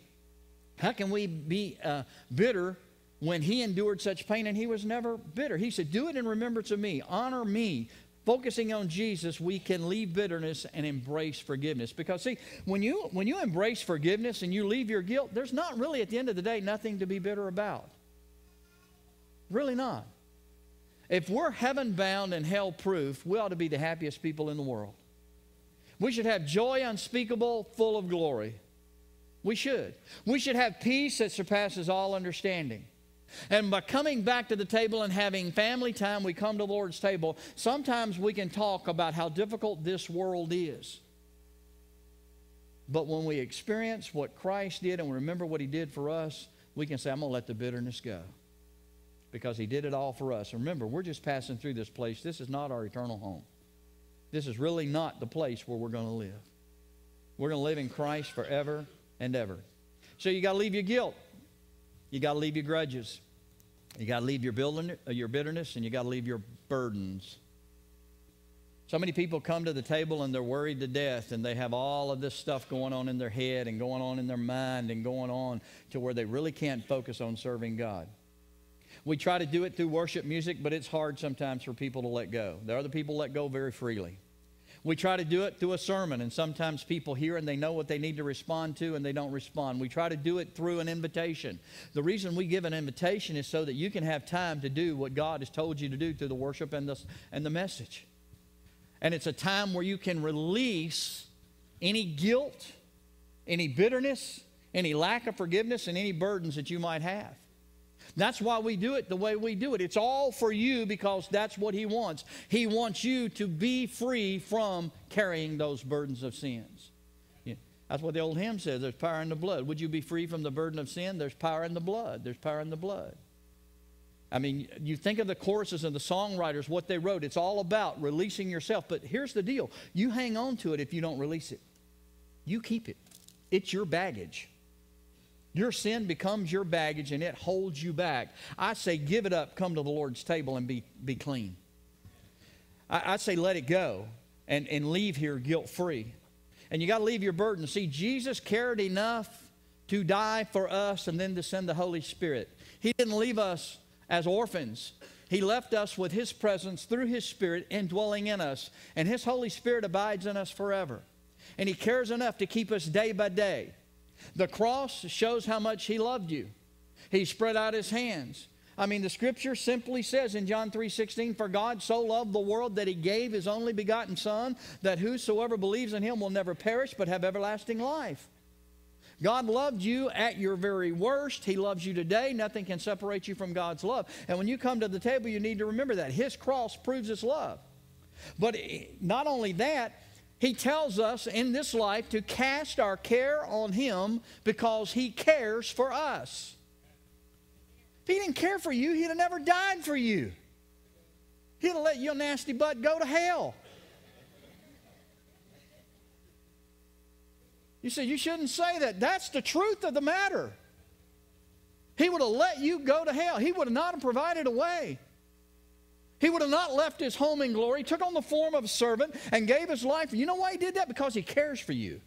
How can we be uh, bitter when He endured such pain and He was never bitter? He said, do it in remembrance of me. Honor me. Focusing on Jesus, we can leave bitterness and embrace forgiveness. Because, see, when you, when you embrace forgiveness and you leave your guilt, there's not really, at the end of the day, nothing to be bitter about. Really not. If we're heaven-bound and hell-proof, we ought to be the happiest people in the world. We should have joy unspeakable, full of glory. We should. We should have peace that surpasses all understanding. And by coming back to the table and having family time, we come to the Lord's table. Sometimes we can talk about how difficult this world is. But when we experience what Christ did and remember what He did for us, we can say, I'm going to let the bitterness go, because He did it all for us. Remember, we're just passing through this place. This is not our eternal home. This is really not the place where we're going to live. We're going to live in Christ forever and ever. So you got to leave your guilt. You got to leave your grudges. You got to leave your, building, your bitterness, and you got to leave your burdens. So many people come to the table and they're worried to death, and they have all of this stuff going on in their head and going on in their mind and going on to where they really can't focus on serving God. We try to do it through worship music, but it's hard sometimes for people to let go. The other people let go very freely. We try to do it through a sermon, and sometimes people hear and they know what they need to respond to and they don't respond. We try to do it through an invitation. The reason we give an invitation is so that you can have time to do what God has told you to do through the worship and the, and the message. And it's a time where you can release any guilt, any bitterness, any lack of forgiveness, and any burdens that you might have. That's why we do it the way we do it. It's all for you because that's what He wants. He wants you to be free from carrying those burdens of sins. Yeah. That's what the old hymn says. There's power in the blood. Would you be free from the burden of sin? There's power in the blood. There's power in the blood. I mean, you think of the choruses and the songwriters, what they wrote. It's all about releasing yourself. But here's the deal. You hang on to it if you don't release it. You keep it. It's your baggage. Your sin becomes your baggage, and it holds you back. I say give it up, come to the Lord's table, and be, be clean. I, I say let it go and, and leave here guilt-free. And you got to leave your burden. See, Jesus cared enough to die for us and then to send the Holy Spirit. He didn't leave us as orphans. He left us with His presence through His Spirit indwelling in us. And His Holy Spirit abides in us forever. And He cares enough to keep us day by day. The cross shows how much He loved you. He spread out His hands. I mean, the Scripture simply says in John three sixteen, "For God so loved the world that He gave His only begotten Son, that whosoever believes in Him will never perish but have everlasting life." God loved you at your very worst. He loves you today. Nothing can separate you from God's love. And when you come to the table, you need to remember that. His cross proves His love. But not only that, He tells us in this life to cast our care on Him because He cares for us. If He didn't care for you, He'd have never died for you. He'd have let your nasty butt go to hell. You say, you shouldn't say that. That's the truth of the matter. He would have let you go to hell. He would have not have provided a way. He would have not left His home in glory, took on the form of a servant, and gave His life. You know why He did that? Because He cares for you.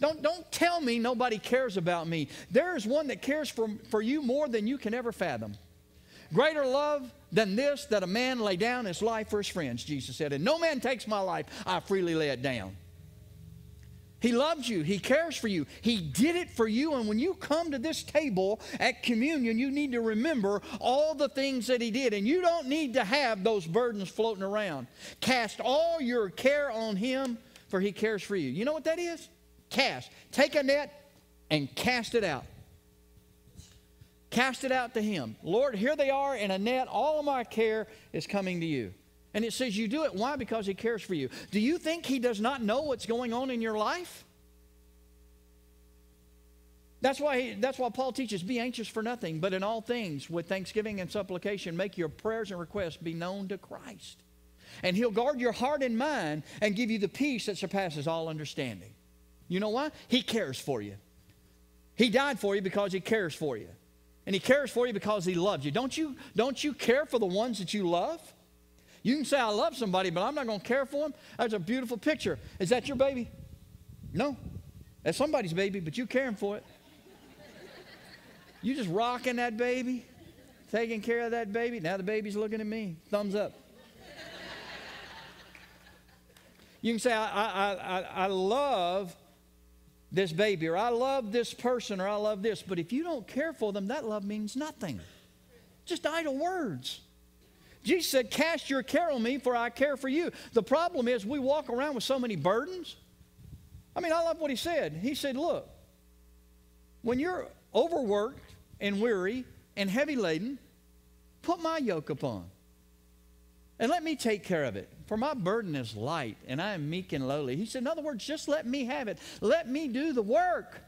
Don't, don't tell me nobody cares about me. There is one that cares for, for you more than you can ever fathom. Greater love than this, that a man lay down his life for his friends, Jesus said. And no man takes my life, I freely lay it down. He loves you. He cares for you. He did it for you. And when you come to this table at communion, you need to remember all the things that He did. And you don't need to have those burdens floating around. Cast all your care on Him, for He cares for you. You know what that is? Cast. Take a net and cast it out. Cast it out to Him. Lord, here they are in a net. All of my care is coming to you. And it says you do it. Why? Because He cares for you. Do you think He does not know what's going on in your life? That's why, he, that's why Paul teaches, be anxious for nothing, but in all things, with thanksgiving and supplication, make your prayers and requests be known to Christ. And He'll guard your heart and mind and give you the peace that surpasses all understanding. You know why? He cares for you. He died for you because He cares for you. And He cares for you because He loves you. Don't you, don't you care for the ones that you love? You can say, I love somebody, but I'm not going to care for them. That's a beautiful picture. Is that your baby? No. That's somebody's baby, but you're caring for it. You're just rocking that baby, taking care of that baby. Now the baby's looking at me. Thumbs up. You can say, I, I, I, I love this baby, or I love this person, or I love this. But if you don't care for them, that love means nothing. Just idle words. Jesus said, cast your care on me, for I care for you. The problem is we walk around with so many burdens. I mean, I love what He said. He said, look, when you're overworked and weary and heavy laden, put my yoke upon and let me take care of it. For my burden is light and I am meek and lowly. He said, in other words, just let me have it. Let me do the work.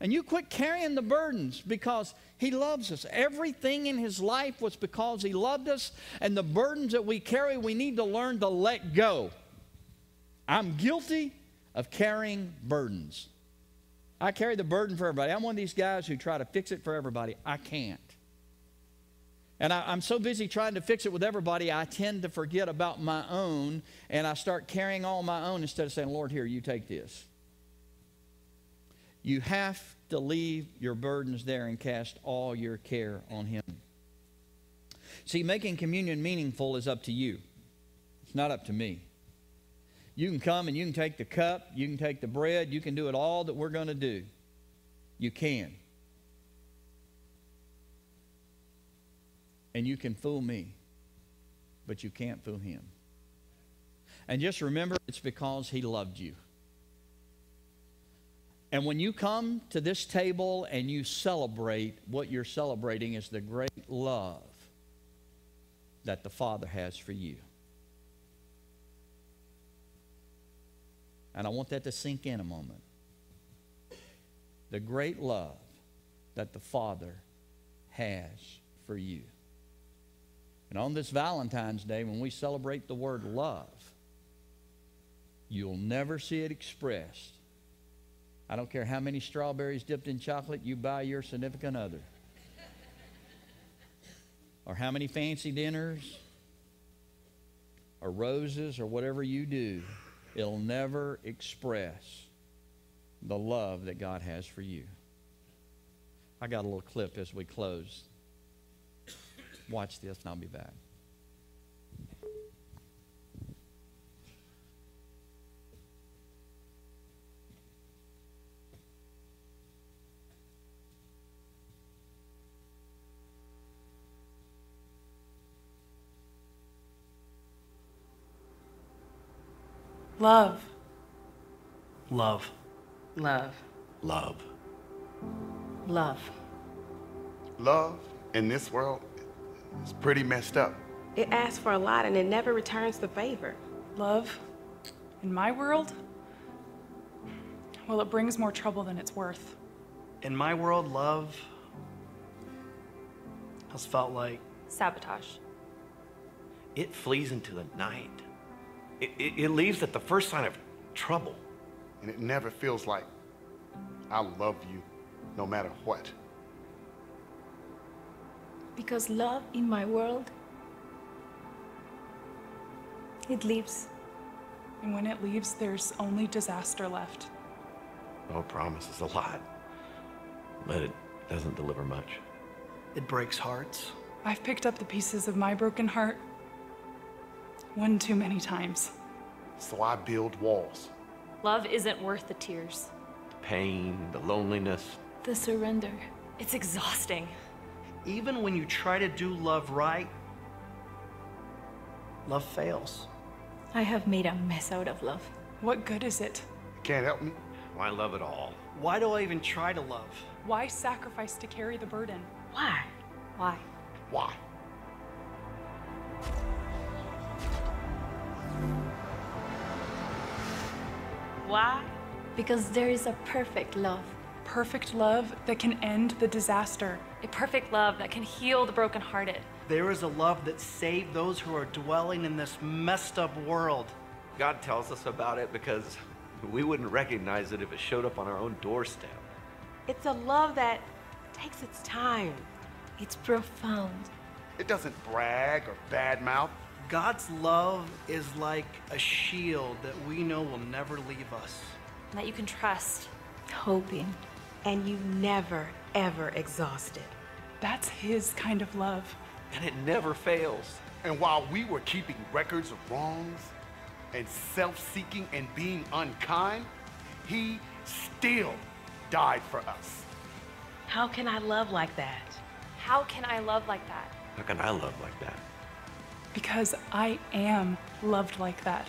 And you quit carrying the burdens because He loves us. Everything in His life was because He loved us. And the burdens that we carry, we need to learn to let go. I'm guilty of carrying burdens. I carry the burden for everybody. I'm one of these guys who try to fix it for everybody. I can't. And I, I'm so busy trying to fix it with everybody, I tend to forget about my own, and I start carrying on my own instead of saying, Lord, here, you take this. You have to leave your burdens there and cast all your care on him. See, making communion meaningful is up to you. It's not up to me. You can come and you can take the cup, you can take the bread, you can do it all that we're going to do. You can. And you can fool me, but you can't fool him. And just remember, it's because he loved you. And when you come to this table and you celebrate, what you're celebrating is the great love that the Father has for you. And I want that to sink in a moment. The great love that the Father has for you. And on this Valentine's Day, when we celebrate the word love, you'll never see it expressed. I don't care how many strawberries dipped in chocolate you buy your significant other. Or how many fancy dinners or roses or whatever you do. It'll never express the love that God has for you. I got a little clip as we close. Watch this and I'll be back. Love. Love. Love. Love. Love. Love in this world is pretty messed up. It asks for a lot and it never returns the favor. Love in my world? Well, it brings more trouble than it's worth. In my world, love has felt like sabotage. It flees into the night. It, it, it leaves at the first sign of trouble. And it never feels like I love you no matter what. Because love in my world, it leaves. And when it leaves, there's only disaster left. No promises a lot, but it doesn't deliver much. It breaks hearts. I've picked up the pieces of my broken heart one too many times. So I build walls. Love isn't worth the tears. The pain, the loneliness. The surrender. It's exhausting. Even when you try to do love right, love fails. I have made a mess out of love. What good is it? You can't help me. Why love at all? Why do I even try to love? Why sacrifice to carry the burden? Why? Why? Why? Why? Because there is a perfect love. Perfect love that can end the disaster. A perfect love that can heal the brokenhearted. There is a love that saved those who are dwelling in this messed up world. God tells us about it because we wouldn't recognize it if it showed up on our own doorstep. It's a love that takes its time. It's profound. It doesn't brag or badmouth. God's love is like a shield that we know will never leave us. That you can trust. Hope in. And you never, ever exhaust it. That's his kind of love. And it never fails. And while we were keeping records of wrongs and self-seeking and being unkind, he still died for us. How can I love like that? How can I love like that? How can I love like that? Because I am loved like that.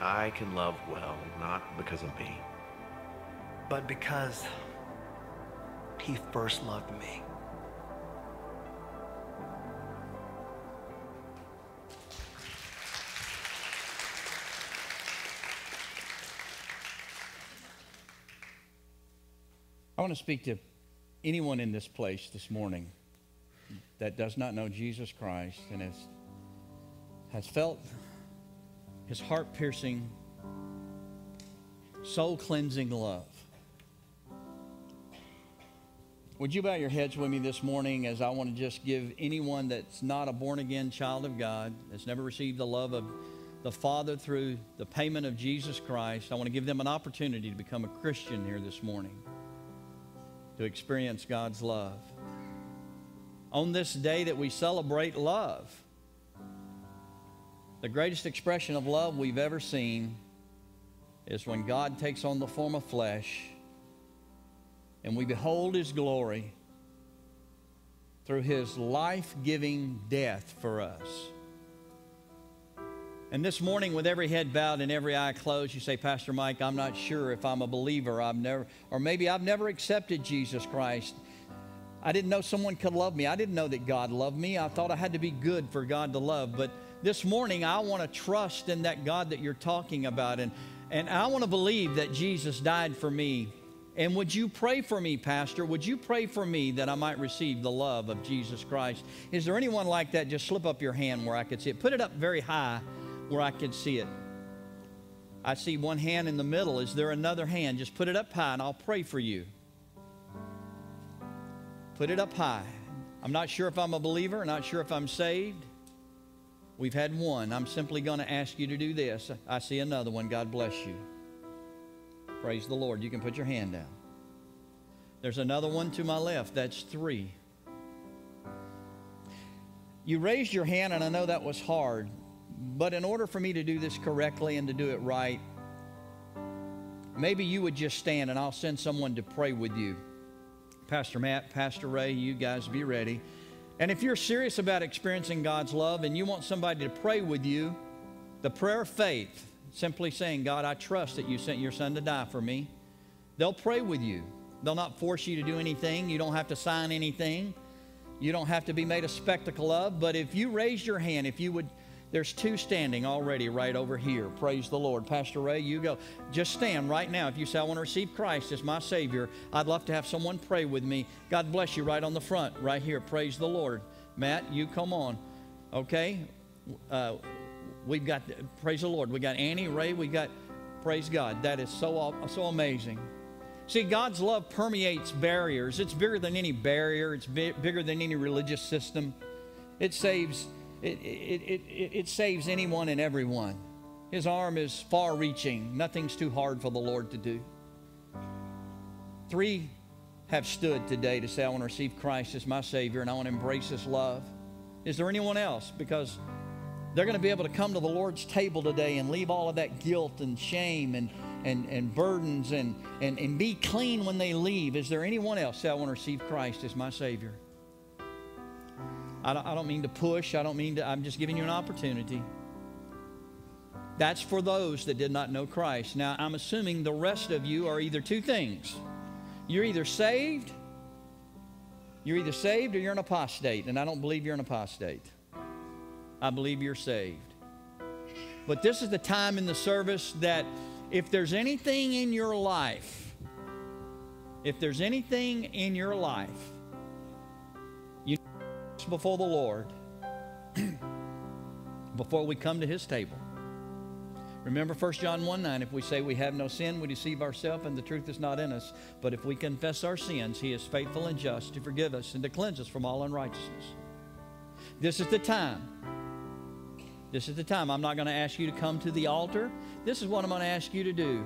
I can love well, not because of me, but because he first loved me. I want to speak to anyone in this place this morning that does not know Jesus Christ and has, has felt his heart-piercing, soul-cleansing love. Would you bow your heads with me this morning as I want to just give anyone that's not a born-again child of God, that's never received the love of the Father through the payment of Jesus Christ, I want to give them an opportunity to become a Christian here this morning, to experience God's love. On this day that we celebrate love, the greatest expression of love we've ever seen is when God takes on the form of flesh and we behold His glory through His life-giving death for us. And this morning, with every head bowed and every eye closed, you say, Pastor Mike, I'm not sure if I'm a believer. I've never, or maybe I've never accepted Jesus Christ. I didn't know someone could love me. I didn't know that God loved me. I thought I had to be good for God to love. But this morning, I want to trust in that God that you're talking about. And, and I want to believe that Jesus died for me. And would you pray for me, Pastor? Would you pray for me that I might receive the love of Jesus Christ? Is there anyone like that? Just slip up your hand where I could see it. Put it up very high where I could see it. I see one hand in the middle. Is there another hand? Just put it up high and I'll pray for you. Put it up high. I'm not sure if I'm a believer. I'm not sure if I'm saved. We've had one. I'm simply going to ask you to do this. I see another one. God bless you. Praise the Lord. You can put your hand down. There's another one to my left. That's three. You raised your hand, and I know that was hard, but in order for me to do this correctly and to do it right, maybe you would just stand, and I'll send someone to pray with you. Pastor Matt, Pastor Ray, you guys be ready. And if you're serious about experiencing God's love and you want somebody to pray with you, the prayer of faith, simply saying, God, I trust that you sent your son to die for me. They'll pray with you. They'll not force you to do anything. You don't have to sign anything. You don't have to be made a spectacle of. But if you raise your hand, if you would, there's two standing already right over here. Praise the Lord. Pastor Ray, you go. Just stand right now. If you say, I want to receive Christ as my Savior, I'd love to have someone pray with me. God bless you right on the front, right here. Praise the Lord. Matt, you come on. Okay? Uh, We've got, praise the Lord, we got Annie, Ray, we got, praise God. That is so, so amazing. See, God's love permeates barriers. It's bigger than any barrier. It's bi bigger than any religious system. It saves, it, it, it, it, it saves anyone and everyone. His arm is far-reaching. Nothing's too hard for the Lord to do. Three have stood today to say, I want to receive Christ as my Savior, and I want to embrace His love. Is there anyone else? Because they're going to be able to come to the Lord's table today and leave all of that guilt and shame and, and, and burdens and, and, and be clean when they leave. Is there anyone else? Say, I want to receive Christ as my Savior. I don't, I don't mean to push. I don't mean to. I'm just giving you an opportunity. That's for those that did not know Christ. Now, I'm assuming the rest of you are either two things. You're either saved. You're either saved or you're an apostate. And I don't believe you're an apostate. I believe you're saved. But this is the time in the service that if there's anything in your life, if there's anything in your life, you need before the Lord, before we come to His table. Remember First John one nine, if we say we have no sin, we deceive ourselves and the truth is not in us. But if we confess our sins, He is faithful and just to forgive us and to cleanse us from all unrighteousness. This is the time. This is the time. I'm not going to ask you to come to the altar. This is what I'm going to ask you to do.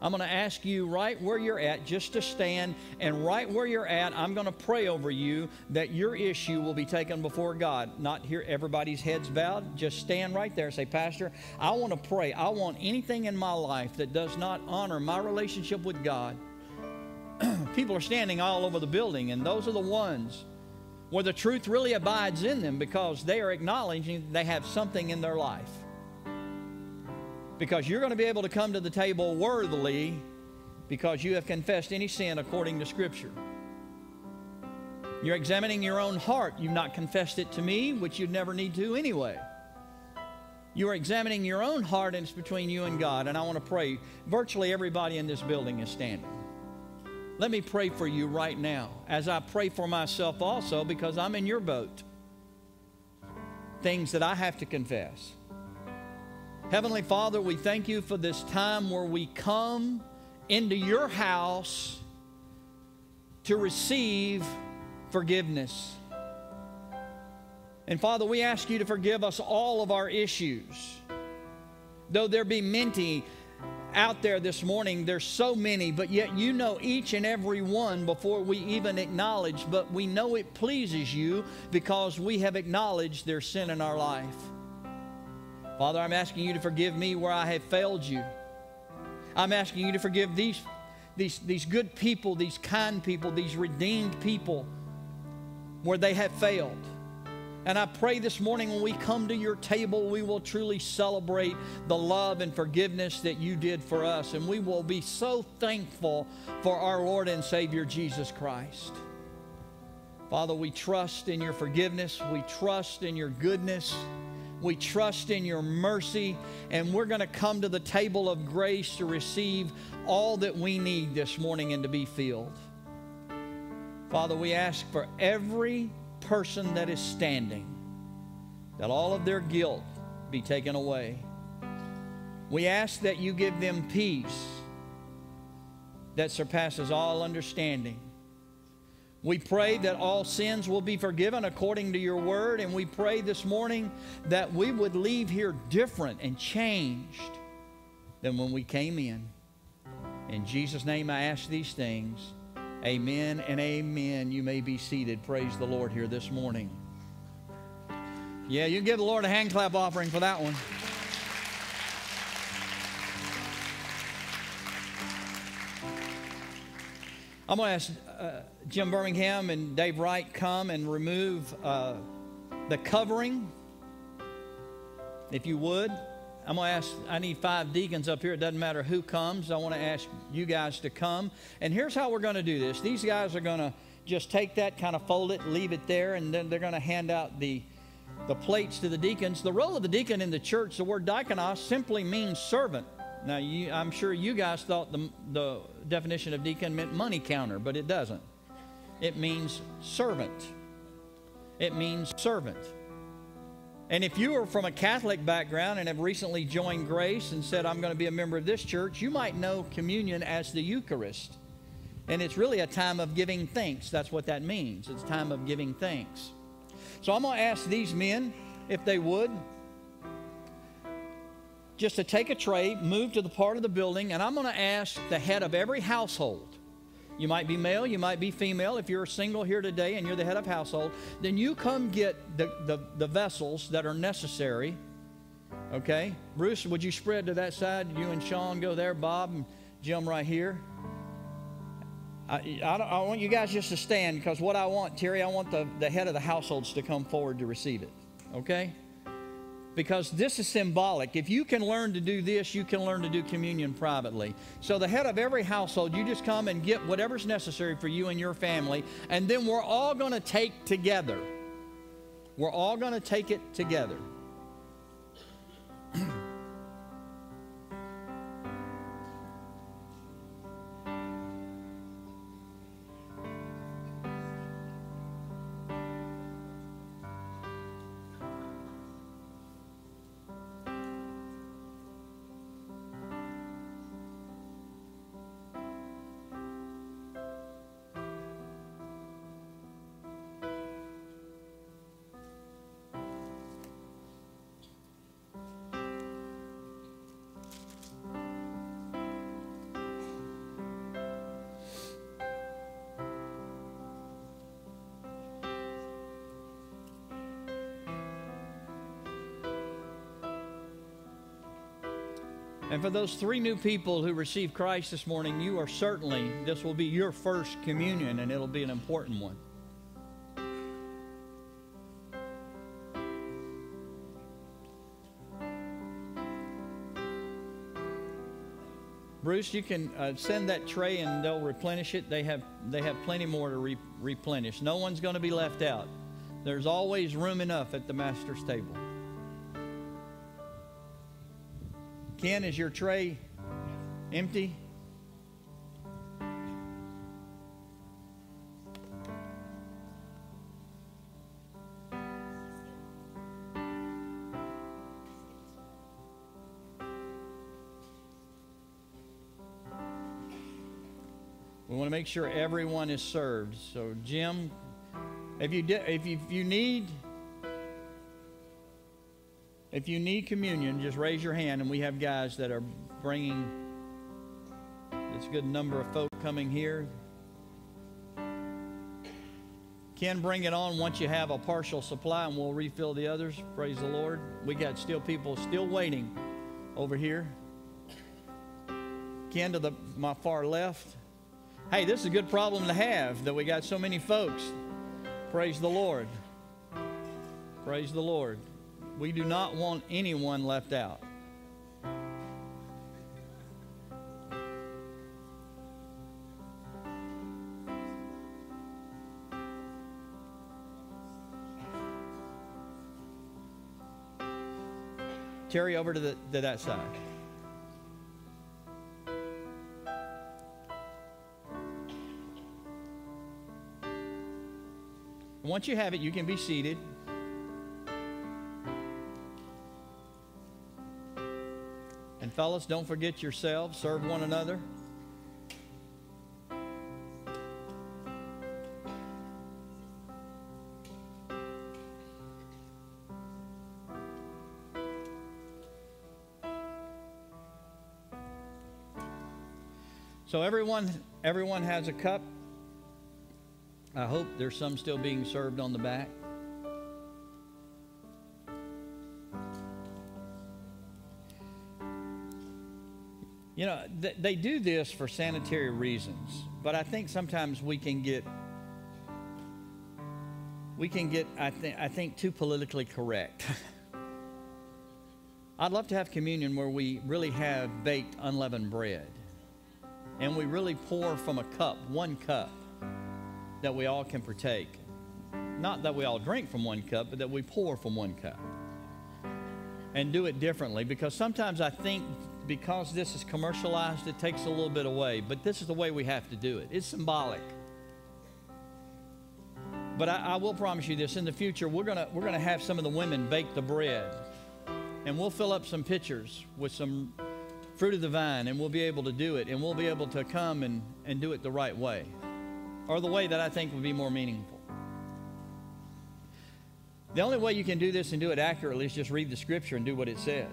I'm going to ask you right where you're at just to stand, and right where you're at, I'm going to pray over you that your issue will be taken before God. Not here, everybody's heads bowed. Just stand right there and say, Pastor, I want to pray. I want anything in my life that does not honor my relationship with God. People are standing all over the building, and those are the ones where the truth really abides in them, because they are acknowledging they have something in their life. Because you're going to be able to come to the table worthily because you have confessed any sin according to Scripture. You're examining your own heart. You've not confessed it to me, which you'd never need to anyway. You are examining your own heart, and it's between you and God. And I want to pray. Virtually everybody in this building is standing. Let me pray for you right now, as I pray for myself also, because I'm in your boat. Things that I have to confess. Heavenly Father, we thank you for this time where we come into your house to receive forgiveness. And Father, we ask you to forgive us all of our issues. Though there be many out there this morning, there's so many, but yet you know each and every one before we even acknowledge, but we know it pleases you because we have acknowledged their sin in our life. Father, I'm asking you to forgive me where I have failed you. I'm asking you to forgive these, these, these good people, these kind people, these redeemed people where they have failed. And I pray this morning when we come to your table, we will truly celebrate the love and forgiveness that you did for us. And we will be so thankful for our Lord and Savior, Jesus Christ. Father, we trust in your forgiveness. We trust in your goodness. We trust in your mercy, and we're going to come to the table of grace to receive all that we need this morning and to be filled. Father, we ask for every person that is standing, that all of their guilt be taken away. We ask that you give them peace that surpasses all understanding. We pray that all sins will be forgiven according to your word, and we pray this morning that we would leave here different and changed than when we came in. In Jesus' name I ask these things. Amen and amen. You may be seated. Praise the Lord here this morning. Yeah, you can give the Lord a hand clap offering for that one. I'm going to ask uh, Jim Birmingham and Dave Wright come and remove uh, the covering, if you would. I'm going to ask, I need five deacons up here. It doesn't matter who comes. I want to ask you guys to come. And here's how we're going to do this. These guys are going to just take that, kind of fold it, leave it there, and then they're going to hand out the, the plates to the deacons. The role of the deacon in the church, the word diakonos, simply means servant. Now, you, I'm sure you guys thought the, the definition of deacon meant money counter, but it doesn't. It means servant. It means servant. And if you are from a Catholic background and have recently joined Grace and said, I'm going to be a member of this church, you might know communion as the Eucharist. And it's really a time of giving thanks. That's what that means. It's a time of giving thanks. So I'm going to ask these men, if they would, just to take a tray, move to the part of the building, and I'm going to ask the head of every household. You might be male, you might be female. If you're single here today and you're the head of household, then you come get the, the, the vessels that are necessary, okay? Bruce, would you spread to that side? You and Sean go there, Bob and Jim right here. I, I, don't, I want you guys just to stand, because what I want, Terry, I want the, the head of the households to come forward to receive it, okay? Because this is symbolic. If you can learn to do this, you can learn to do communion privately. So the head of every household, you just come and get whatever's necessary for you and your family, and then we're all going to take together. We're all going to take it together. And for those three new people who received Christ this morning, you are certainly, this will be your first communion, and it'll be an important one. Bruce, you can uh, send that tray and they'll replenish it. They have, they have plenty more to re replenish. No one's going to be left out. There's always room enough at the master's table. Ken, is your tray empty? We want to make sure everyone is served. So, Jim, if you did, if you, if you need if you need communion, just raise your hand, and we have guys that are bringing. It's a good number of folk coming here. Ken, bring it on once you have a partial supply, and we'll refill the others. Praise the Lord. We got still people still waiting over here. Ken, to the my far left. Hey, this is a good problem to have, that we got so many folks. Praise the Lord. Praise the Lord. We do not want anyone left out. Terry, over to, the, to that side. Once you have it, you can be seated. And fellas, don't forget yourselves. Serve one another. So everyone, everyone has a cup. I hope there's some still being served on the back. You know, th they do this for sanitary reasons, but I think sometimes we can get, we can get, I think, I think too politically correct. I'd love to have communion where we really have baked unleavened bread, and we really pour from a cup, one cup, that we all can partake. Not that we all drink from one cup, but that we pour from one cup. And do it differently, because sometimes I think because this is commercialized, it takes a little bit away, but this is the way we have to do it. It's symbolic. But I, I will promise you this, in the future, we're gonna, we're gonna have some of the women bake the bread, and we'll fill up some pitchers with some fruit of the vine, and we'll be able to do it, and we'll be able to come and, and do it the right way. Or the way that I think would be more meaningful. The only way you can do this and do it accurately is just read the scripture and do what it says.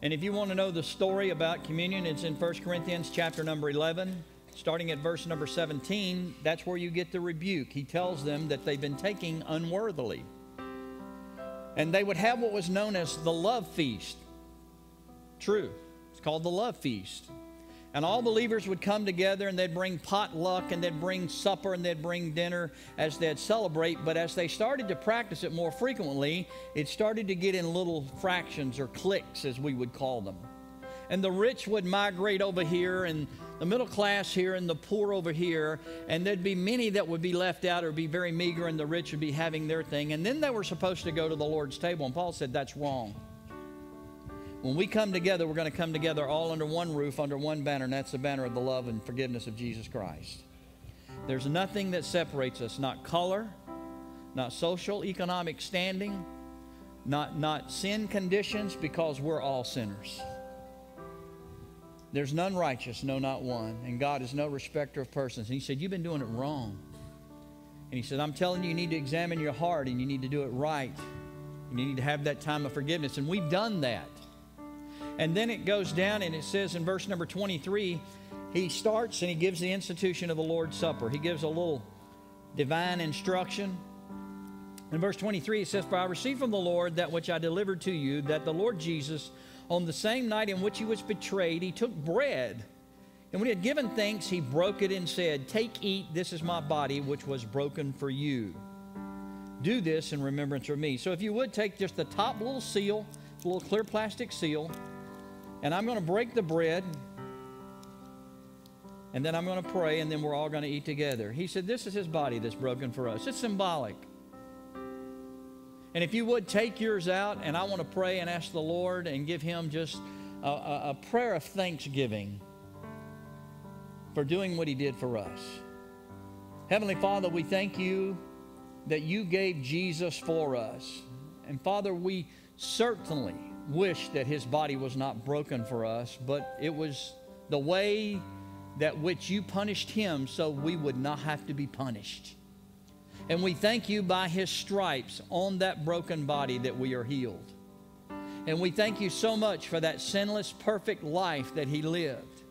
And if you want to know the story about communion, it's in First Corinthians chapter number eleven, starting at verse number seventeen. That's where you get the rebuke. He tells them that they've been taking unworthily. And they would have what was known as the love feast. True. It's called the love feast. And all believers would come together, and they'd bring potluck, and they'd bring supper, and they'd bring dinner as they'd celebrate. But as they started to practice it more frequently, it started to get in little fractions or cliques, as we would call them. And the rich would migrate over here, and the middle class here, and the poor over here. And there'd be many that would be left out or be very meager, and the rich would be having their thing. And then they were supposed to go to the Lord's table. And Paul said, that's wrong. When we come together, we're going to come together all under one roof, under one banner, and that's the banner of the love and forgiveness of Jesus Christ. There's nothing that separates us, not color, not social, economic standing, not, not sin conditions, because we're all sinners. There's none righteous, no, not one, and God is no respecter of persons. And he said, you've been doing it wrong. And he said, I'm telling you, you need to examine your heart, and you need to do it right. And you need to have that time of forgiveness, and we've done that. And then it goes down, and it says in verse number twenty-three, he starts and he gives the institution of the Lord's Supper. He gives a little divine instruction. In verse twenty-three, it says, for I received from the Lord that which I delivered to you, that the Lord Jesus, on the same night in which he was betrayed, he took bread. And when he had given thanks, he broke it and said, take, eat, this is my body, which was broken for you. Do this in remembrance of me. So if you would, take just the top little seal, a little clear plastic seal, and I'm going to break the bread, and then I'm going to pray, and then we're all going to eat together. He said, this is his body that's broken for us. It's symbolic. And if you would, take yours out, and I want to pray and ask the Lord and give him just a, a, a prayer of thanksgiving for doing what he did for us. Heavenly Father, we thank you that you gave Jesus for us. And Father, we certainly wish that his body was not broken for us, but it was the way that which you punished him so we would not have to be punished. And we thank you by his stripes on that broken body that we are healed. And we thank you so much for that sinless, perfect life that he lived.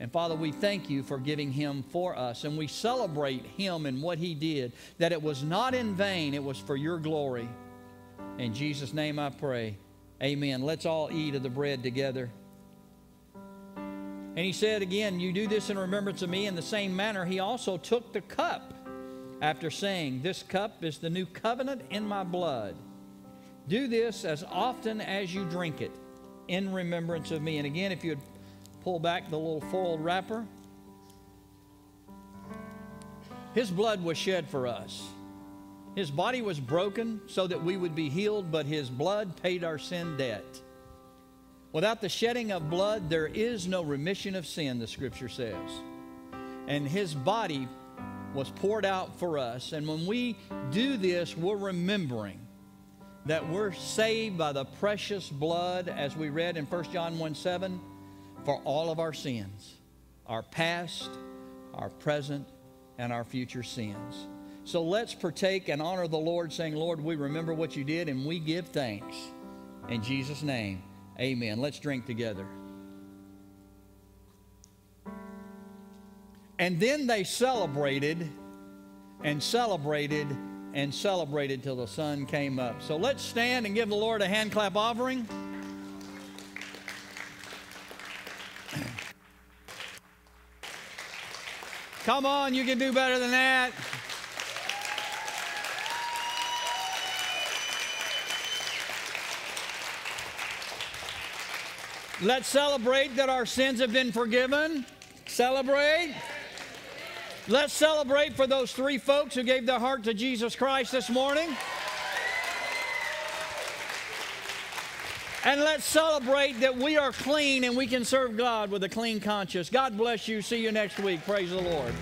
And Father, we thank you for giving him for us. And we celebrate him and what he did, that it was not in vain, it was for your glory. In Jesus' name I pray, amen. Let's all eat of the bread together. And he said again, you do this in remembrance of me. In the same manner, he also took the cup after saying, this cup is the new covenant in my blood. Do this as often as you drink it in remembrance of me. And again, if you would pull back the little foiled wrapper. His blood was shed for us. His body was broken so that we would be healed, but his blood paid our sin debt. Without the shedding of blood, there is no remission of sin, the Scripture says. And his body was poured out for us. And when we do this, we're remembering that we're saved by the precious blood, as we read in First John one seven, for all of our sins, our past, our present, and our future sins. So let's partake and honor the Lord, saying, Lord, we remember what you did, and we give thanks. In Jesus' name, amen. Let's drink together. And then they celebrated and celebrated and celebrated till the sun came up. So let's stand and give the Lord a hand clap offering. Come on, you can do better than that. Let's celebrate that our sins have been forgiven. Celebrate. Let's celebrate for those three folks who gave their heart to Jesus Christ this morning. And let's celebrate that we are clean and we can serve God with a clean conscience. God bless you. See you next week. Praise the Lord.